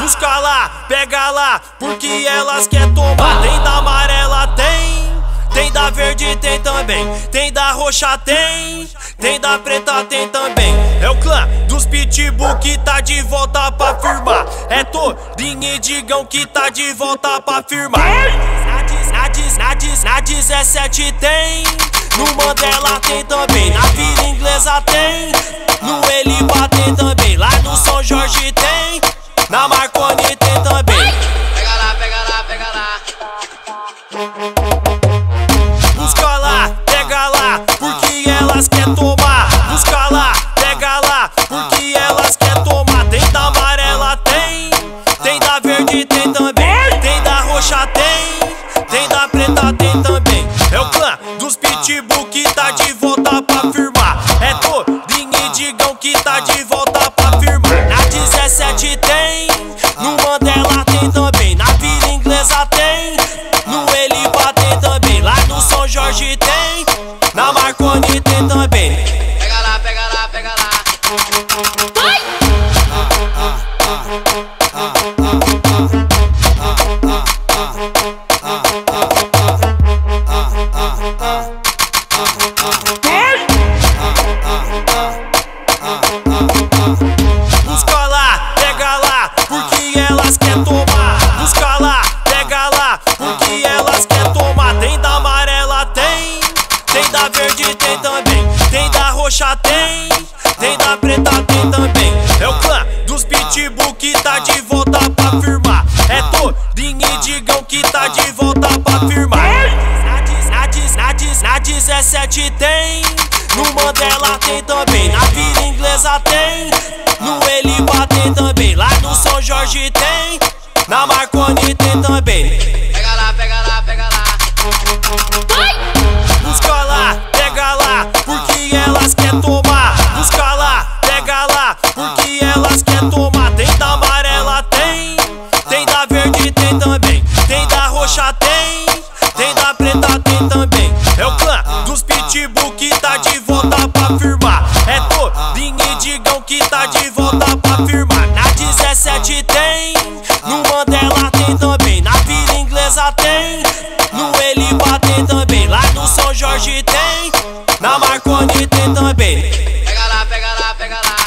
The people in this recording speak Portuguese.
Busca lá, pega lá, porque elas querem tomar. Tem da amarela, tem da verde, tem também. Tem da roxa, tem da preta, tem também. É o clã dos PitBull que tá de volta pra firmar. É Torinho e Digão que tá de volta pra firmar. Na DZ7 tem, no Mandela tem também. Na Vila Inglesa tem, no Helipa tem também. Lá no São Jorge tem, na Marcone tem também. Pega lá, pega lá, pega lá. Busca lá, pega lá, porque elas querem tomar. Busca lá, pega lá, porque elas querem tomar. Tem da amarela, tem da verde, tem também. Tem da roxa, tem da preta, tem também. É o clã dos PitBull que tá de volta pra firmar. É Torinho e Digão que tá de volta pra firmar. Na 17 tem, no Mandela tem também. Na Vila Inglesa tem, no Helipa tem também. Lá no São Jorge tem, na Marcone tem também. Pega lá, pega lá, pega lá. Vai! Busca lá, pega lá, porque elas querem tomar. Busca lá, pega lá, porque elas querem tomar. Tem da amarela, tem da verde, tem também. Tem da roxa, tem da preta, tem também. É o clã dos PitBull que tá de volta pra firmar. É Torinho e Digão que tá de volta pra firmar. Na 17 tem, no Mandela tem também. Na Vila Inglesa tem, no Helipa tem também. Lá no São Jorge tem, na Marcone tem também. Pega lá, pega lá, pega lá. Vai! Busca lá, pega lá, porque elas querem tomar. Busca lá, pega lá, porque elas querem tomar. Tem da amarela, tem da verde, tem também. Tem da roxa, tem da preta, tem também. É o clã dos PitBull que tá de volta pra firmar. É Torinho e Digão que tá de volta pra firmar. Na 17 tem, no Mandela tem também. Na Vila Inglesa tem, no Helipa tem também. Lá no São Jorge tem, na Marcone tem também. Pega lá, pega lá, pega lá.